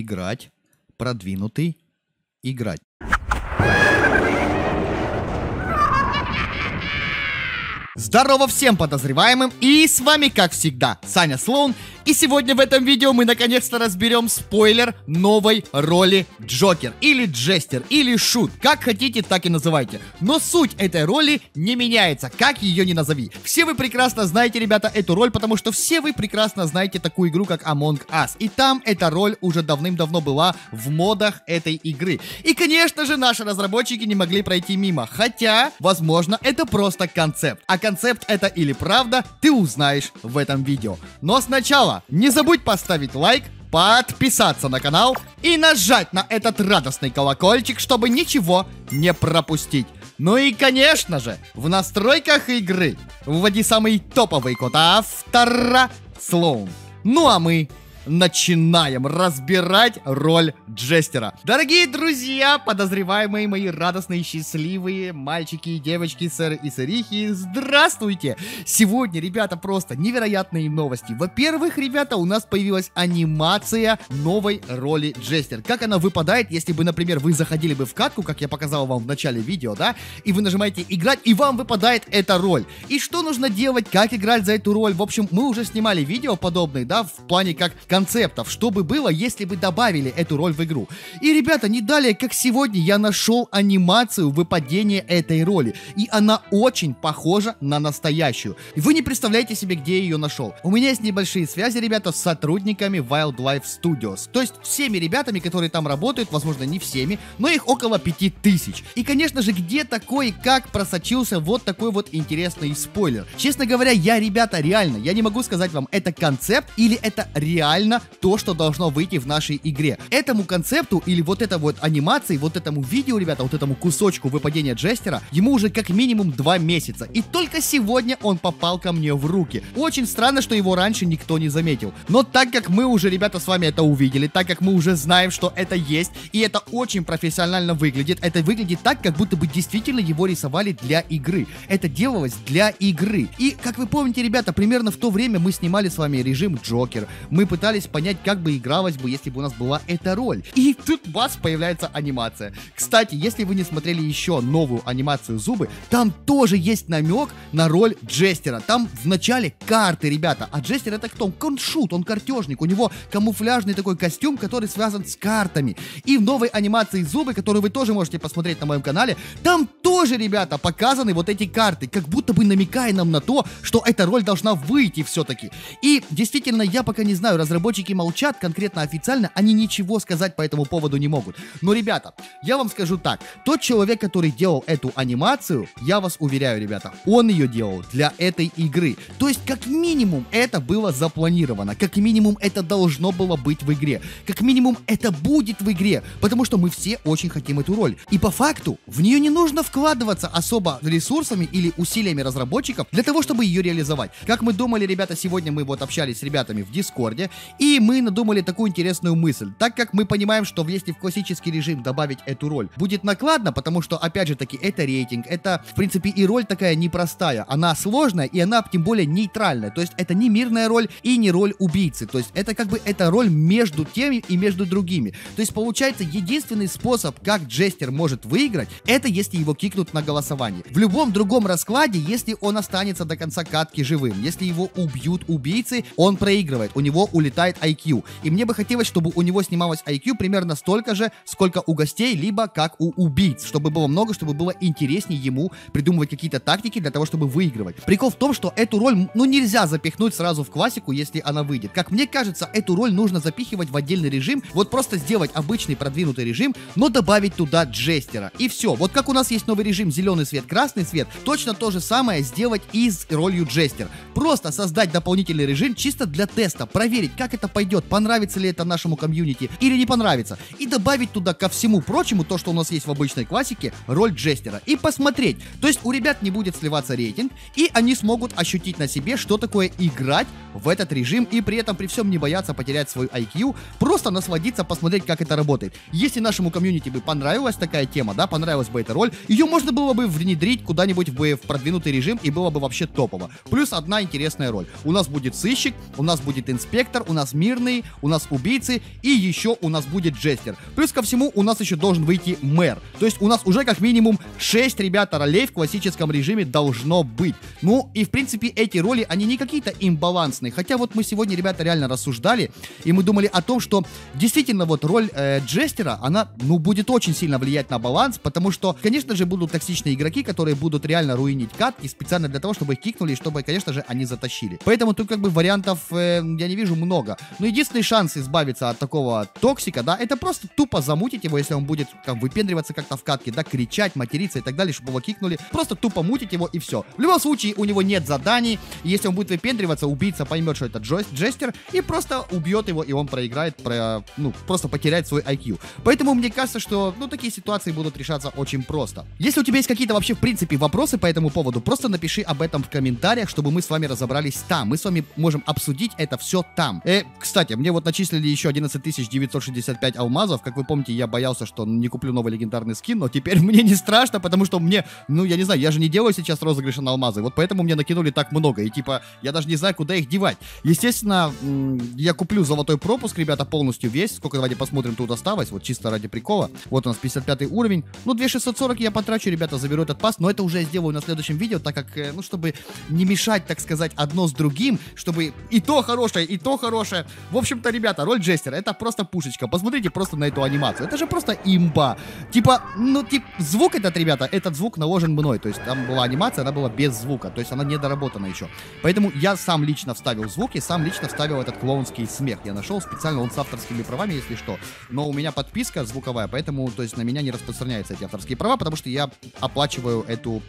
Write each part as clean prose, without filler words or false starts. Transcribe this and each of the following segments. играть, продвинутый, играть. Здорово всем подозреваемым, и с вами, как всегда, Саня Слоун. И сегодня в этом видео мы наконец-то разберем спойлер новой роли Джокер, или Джестер, или Шут, как хотите, так и называйте. Но суть этой роли не меняется, как ее ни назови. Все вы прекрасно знаете, ребята, эту роль, потому что все вы прекрасно знаете такую игру, как Among Us. И там эта роль уже давным-давно была в модах этой игры. И, конечно же, наши разработчики не могли пройти мимо, хотя, возможно, это просто концепт. Концепт это или правда, ты узнаешь в этом видео. Но сначала не забудь поставить лайк, подписаться на канал и нажать на этот радостный колокольчик, чтобы ничего не пропустить. Ну и конечно же, в настройках игры вводи самый топовый код автора Sloune. Ну а мы начинаем разбирать роль Джестера. Дорогие друзья, подозреваемые мои радостные, счастливые мальчики и девочки, сэры и сэрихи, здравствуйте! Сегодня, ребята, просто невероятные новости. Во-первых, ребята, у нас появилась анимация новой роли Джестер. Как она выпадает, если бы, например, вы заходили бы в катку, как я показал вам в начале видео, да, и вы нажимаете играть, и вам выпадает эта роль. И что нужно делать, как играть за эту роль? В общем, мы уже снимали видео подобные, да, в плане как концептов, что бы было, если бы добавили эту роль в игру. И, ребята, не далее, как сегодня, я нашел анимацию выпадения этой роли. И она очень похожа на настоящую. И вы не представляете себе, где я ее нашел. У меня есть небольшие связи, ребята, с сотрудниками Wildlife Studios. То есть всеми ребятами, которые там работают, возможно, не всеми, но их около 5000. И, конечно же, где-то кое-как просочился вот такой вот интересный спойлер. Честно говоря, я, ребята, реально, я не могу сказать вам, это концепт или это реально то, что должно выйти в нашей игре. Этому концепту, или вот этой вот анимации, вот этому видео, ребята, вот этому кусочку выпадения Джестера, ему уже как минимум 2 месяца. И только сегодня он попал ко мне в руки. Очень странно, что его раньше никто не заметил. Но так как мы уже, ребята, с вами это увидели, так как мы уже знаем, что это есть, и это очень профессионально выглядит, это выглядит так, как будто бы действительно его рисовали для игры. Это делалось для игры. И, как вы помните, ребята, примерно в то время мы снимали с вами режим Джокер. Мы пытались понять, как бы игралось бы, если бы у нас была эта роль. И тут у вас появляется анимация. Кстати, если вы не смотрели еще новую анимацию «Зубы», там тоже есть намек на роль Джестера. Там в начале карты, ребята. А Джестер это кто? Он шут, он картежник. У него камуфляжный такой костюм, который связан с картами. И в новой анимации «Зубы», которую вы тоже можете посмотреть на моем канале, там тоже, ребята, показаны вот эти карты, как будто бы намекая нам на то, что эта роль должна выйти все-таки. И действительно, я пока не знаю, разработчики молчат, конкретно официально, они ничего сказать по этому поводу не могут. Но, ребята, я вам скажу так, тот человек, который делал эту анимацию, я вас уверяю, ребята, он ее делал для этой игры. То есть, как минимум, это было запланировано, как минимум, это должно было быть в игре, как минимум, это будет в игре, потому что мы все очень хотим эту роль. И по факту, в нее не нужно вкладываться особо ресурсами или усилиями разработчиков для того, чтобы ее реализовать. Как мы думали, ребята, сегодня мы вот общались с ребятами в Дискорде, и мы надумали такую интересную мысль. Так как мы понимаем, что если в классический режим добавить эту роль, будет накладно, потому что, опять же таки, это рейтинг, это, в принципе, и роль такая непростая. Она сложная, и она, тем более, нейтральная. То есть, это не мирная роль и не роль убийцы. То есть, это как бы, это роль между теми и между другими. То есть, получается, единственный способ, как Джестер может выиграть, это если его кикнут на голосовании. В любом другом раскладе, если он останется до конца катки живым, если его убьют убийцы, он проигрывает, у него улетает IQ. И мне бы хотелось, чтобы у него снималось IQ примерно столько же, сколько у гостей, либо как у убийц, чтобы было много, чтобы было интереснее ему придумывать какие-то тактики для того, чтобы выигрывать. Прикол в том, что эту роль, ну, нельзя запихнуть сразу в классику, если она выйдет. Как мне кажется, эту роль нужно запихивать в отдельный режим, вот просто сделать обычный продвинутый режим, но добавить туда Джестера. И все. Вот как у нас есть новый режим зеленый свет, красный свет, точно то же самое сделать и с ролью Джестер. Просто создать дополнительный режим чисто для теста, проверить, как это пойдет, понравится ли это нашему комьюнити или не понравится, и добавить туда ко всему прочему то, что у нас есть в обычной классике, роль Джестера, и посмотреть. То есть у ребят не будет сливаться рейтинг, и они смогут ощутить на себе, что такое играть в этот режим, и при этом при всем не бояться потерять свой IQ, просто насладиться, посмотреть, как это работает. Если нашему комьюнити бы понравилась такая тема, да, понравилась бы эта роль, ее можно было бы внедрить куда-нибудь в продвинутый режим, и было бы вообще топово. Плюс одна интересная роль. У нас будет сыщик, у нас будет инспектор, у нас мирный, у нас убийцы, и еще у нас будет Джестер. Плюс ко всему у нас еще должен выйти мэр. То есть у нас уже как минимум 6, ребята, ролей в классическом режиме должно быть. Ну и в принципе эти роли, они не какие-то имбалансные. Хотя вот мы сегодня, ребята, реально рассуждали, и мы думали о том, что действительно вот роль Джестера, она, ну, будет очень сильно влиять на баланс, потому что, конечно же, будут токсичные игроки, которые будут реально руинить катки специально для того, чтобы их кикнули, чтобы, конечно же, они затащили. Поэтому тут как бы вариантов я не вижу много. Но единственный шанс избавиться от такого токсика, да, это просто тупо замутить его, если он будет как выпендриваться как-то в катке, да, кричать, материться и так далее, чтобы его кикнули. Просто тупо мутить его и все. В любом случае у него нет заданий, и если он будет выпендриваться, убийца поймет, что это Джестер, и просто убьет его, и он проиграет, ну, просто потеряет свой IQ. Поэтому мне кажется, что, ну, такие ситуации будут решаться очень просто. Если у тебя есть какие-то вообще, в принципе, вопросы по этому поводу, просто напиши об этом в комментариях, чтобы мы с вами разобрались там. Мы с вами можем обсудить это все там. Кстати, мне вот начислили еще 11965 алмазов. Как вы помните, я боялся, что не куплю новый легендарный скин, но теперь мне не страшно, потому что мне, ну, я не знаю, я же не делаю сейчас розыгрыша на алмазы, вот поэтому мне накинули так много, и типа, я даже не знаю, куда их девать. Естественно, я куплю золотой пропуск, ребята, полностью весь. Сколько, давайте посмотрим, тут осталось, вот чисто ради прикола. Вот у нас 55 уровень. Ну, 2640 я потрачу, ребята, заберу этот пас, но это уже я сделаю на следующем видео, так как, ну, чтобы не мешать, так сказать, одно с другим, чтобы и то хорошее, и то хорошее. В общем-то, ребята, роль Джестера — это просто пушечка. Посмотрите просто на эту анимацию. Это же просто имба. Типа, ну, типа, звук этот, ребята, этот звук наложен мной. То есть там была анимация, она была без звука. То есть она недоработана еще. Поэтому я сам лично вставил звуки, сам лично вставил этот клоунский смех. Я нашел специально, он с авторскими правами, если что. Но у меня подписка звуковая, поэтому, то есть, на меня не распространяются эти авторские права, потому что я оплачиваю эту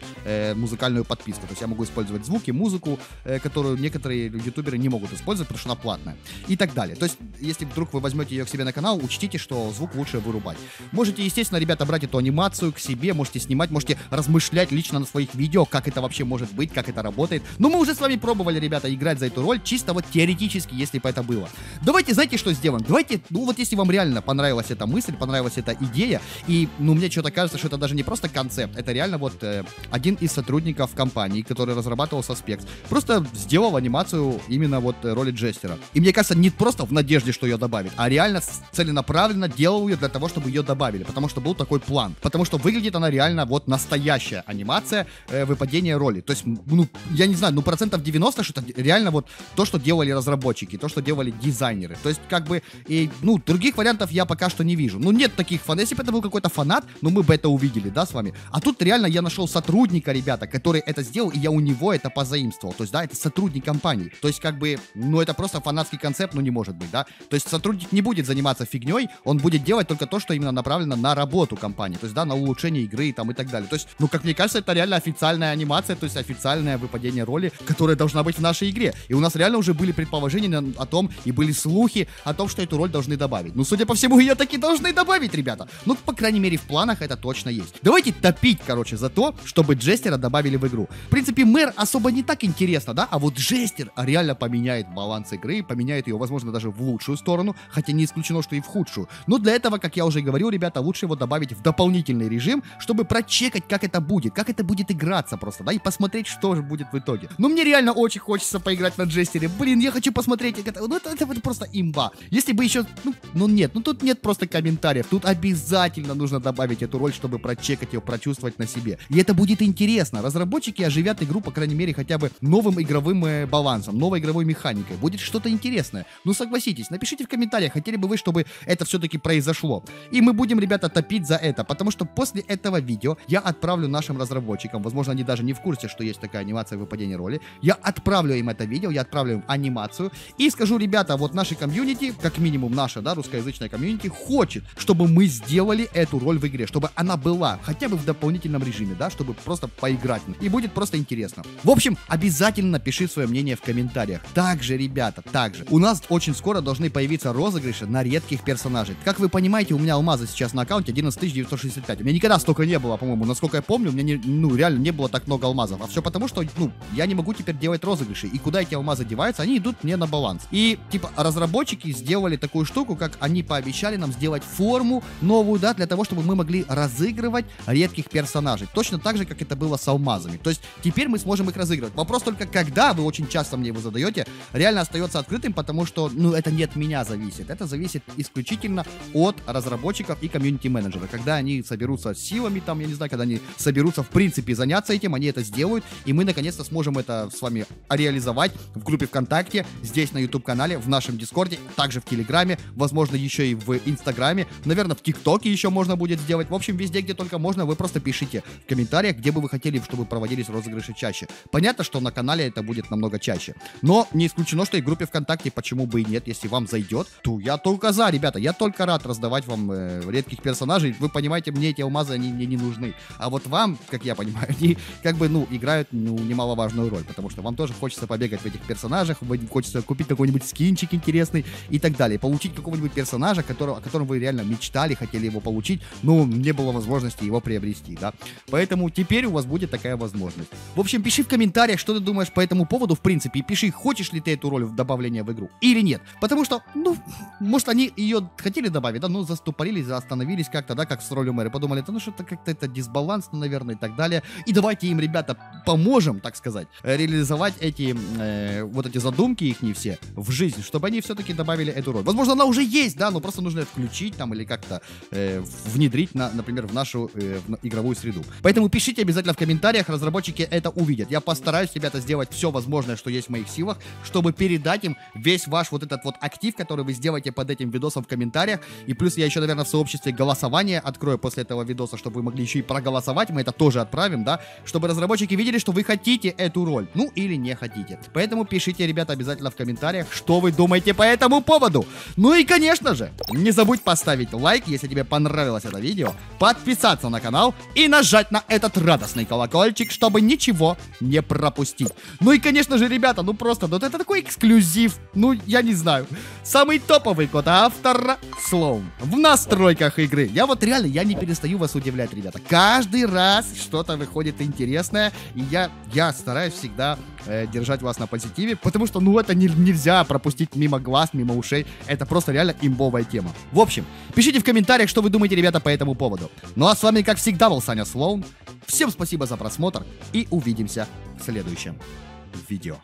музыкальную подписку. То есть я могу использовать звуки, музыку, которую некоторые ютуберы не могут использовать, потому что она платная. И так далее. То есть, если вдруг вы возьмете ее к себе на канал, учтите, что звук лучше вырубать. Можете, естественно, ребята, брать эту анимацию к себе, можете снимать, можете размышлять лично на своих видео, как это вообще может быть, как это работает. Но мы уже с вами пробовали, ребята, играть за эту роль, чисто вот теоретически, если бы это было. Давайте, знаете, что сделаем? Давайте, ну вот если вам реально понравилась эта мысль, понравилась эта идея, и, ну, мне что-то кажется, что это даже не просто концепт, это реально вот один из сотрудников компании, который разрабатывал Suspects, просто сделал анимацию именно вот роли Джестера. И мне кажется, не просто в надежде, что ее добавит, а реально целенаправленно делал ее для того, чтобы ее добавили, потому что был такой план, потому что выглядит она реально вот настоящая анимация выпадения роли. То есть, ну, я не знаю, ну, процентов 90, что это реально вот то, что делали разработчики, то, что делали дизайнеры. То есть, как бы, и, ну, других вариантов я пока что не вижу. Ну, нет таких фанатов. Если бы это был какой-то фанат, ну, мы бы это увидели, да, с вами. А тут реально я нашел сотрудника, ребята, который это сделал, и я у него это позаимствовал. То есть, да, это сотрудник компании. То есть, как бы, ну, это просто фанатский концепт, ну, не может быть, да. То есть, сотрудник не будет заниматься фигней, он будет делать только то, что именно направлено на работу компании. То есть, да, на улучшение игры там и так далее. То есть, ну, как мне кажется, это реально официальная анимация, то есть, официальное выпадение роли, которая должна быть в нашей игре. И у нас реально уже были предположения о том, и были слухи о том, что эту роль должны добавить. Ну, судя по всему, ее таки должны добавить, ребята. Ну, по крайней мере, в планах это точно есть. Давайте топить, короче, за то, чтобы Джестера добавили в игру. В принципе, мэр особо не так интересно, да, а вот Джестер реально поменяет баланс игры, поменяет ее, возможно, даже в лучшую сторону, хотя не исключено, что и в худшую. Но для этого, как я уже говорил, ребята, лучше его добавить в дополнительный режим, чтобы прочекать, как это будет играться просто, да, и посмотреть, что же будет в итоге. Но мне реально очень хочется поиграть на Джестере. Блин, я хочу посмотреть, как это, ну, это просто имба. Если бы еще, ну нет, ну тут нет просто комментариев, тут обязательно нужно добавить эту роль, чтобы прочекать ее, прочувствовать на себе. И это будет интересно. Разработчики оживят игру, по крайней мере, хотя бы новым игровым балансом, новой игровой механикой. Будет что-то интересное. Ну, согласитесь, напишите в комментариях, хотели бы вы, чтобы это все-таки произошло. И мы будем, ребята, топить за это, потому что после этого видео я отправлю нашим разработчикам, возможно, они даже не в курсе, что есть такая анимация выпадения роли, я отправлю им это видео, я отправлю им анимацию и скажу, ребята, вот наши комьюнити, как минимум наша, да, русскоязычная комьюнити, хочет, чтобы мы сделали эту роль в игре, чтобы она была хотя бы в дополнительном режиме, да, чтобы просто поиграть. И будет просто интересно. В общем, обязательно пиши свое мнение в комментариях. Также, ребята, также. У нас очень скоро должны появиться розыгрыши на редких персонажей. Как вы понимаете, у меня алмазы сейчас на аккаунте 11965. У меня никогда столько не было, по-моему. Насколько я помню, у меня, ну, реально не было так много алмазов. А все потому, что, ну, я не могу теперь делать розыгрыши. И куда эти алмазы деваются? Они идут мне на баланс. И, типа, разработчики сделали такую штуку, как они пообещали нам сделать форму новую, да, для того, чтобы мы могли разыгрывать редких персонажей. Точно так же, как это было с алмазами. То есть, теперь мы сможем их разыгрывать. Вопрос только, когда, вы очень часто мне его задаете, реально остается открытым, потому что, ну, это не от меня зависит. Это зависит исключительно от разработчиков и комьюнити-менеджера. Когда они соберутся силами, там, я не знаю, когда они соберутся, в принципе, заняться этим, они это сделают, и мы, наконец-то, сможем это с вами реализовать в группе ВКонтакте, здесь, на YouTube-канале, в нашем Дискорде, также в Телеграме, возможно, еще и в Инстаграме, наверное, в ТикТоке еще можно будет сделать. В общем, везде, где только можно, вы просто пишите в комментариях, где бы вы хотели, чтобы проводились розыгрыши чаще. Понятно, что на канале это будет намного чаще, но не исключено, что и в группе ВКонтакте, почему бы и нет, если вам зайдет, то я только за, ребята, я только рад раздавать вам редких персонажей. Вы понимаете, мне эти алмазы, они мне не нужны, а вот вам, как я понимаю, они как бы, ну, играют, ну, немаловажную роль, потому что вам тоже хочется побегать в этих персонажах, хочется купить какой-нибудь скинчик интересный и так далее, получить какого-нибудь персонажа, о котором вы реально мечтали, хотели его получить, но не было возможности его приобрести, да, поэтому теперь у вас будет такая возможность. В общем, пиши в комментариях, что ты думаешь по этому поводу, в принципе, и пиши, хочешь ли ты эту роль в добавление в игру или нет, потому что, ну, может, они ее хотели добавить, да, но застопорились, остановились как-то, да, как с ролью мэра, подумали, да, ну, что-то как-то это дисбаланс, наверное, и так далее, и давайте им, ребята, поможем, так сказать, реализовать эти, вот эти задумки их не все в жизнь, чтобы они все-таки добавили эту роль. Возможно, она уже есть, да, но просто нужно включить там или как-то внедрить, например, в нашу игровую среду. Поэтому пишите обязательно в комментариях, разработчики это увидят. Я постараюсь, ребята, сделать все возможное, что есть в моих силах, чтобы передать им весь ваш вот этот вот актив, который вы сделаете под этим видосом в комментариях. И плюс я еще, наверное, в сообществе голосование открою после этого видоса, чтобы вы могли еще и проголосовать. Мы это тоже отправим, да, чтобы разработчики видели, что вы хотите эту роль, ну или не хотите. Поэтому пишите, ребята, обязательно в комментариях, что вы думаете по этому поводу. Ну и, конечно же, не забудь поставить лайк, если тебе понравилось это видео, подписаться на канал и нажать на этот радостный колокольчик, чтобы ничего не пропустить. Ну и, конечно же, ребята, ну просто, ну это такой эксклюзив, ну я не знаю, самый топовый код автора Sloune в настройках игры. Я вот реально, я не перестаю вас удивлять, ребята. Каждый раз что-то выходит интересное, и я стараюсь всегда держать вас на позитиве, потому что, ну, это нельзя пропустить мимо глаз, мимо ушей. Это просто реально имбовая тема. В общем, пишите в комментариях, что вы думаете, ребята, по этому поводу. Ну а с вами, как всегда, был Саня Слоун. Всем спасибо за просмотр и увидимся в следующем видео.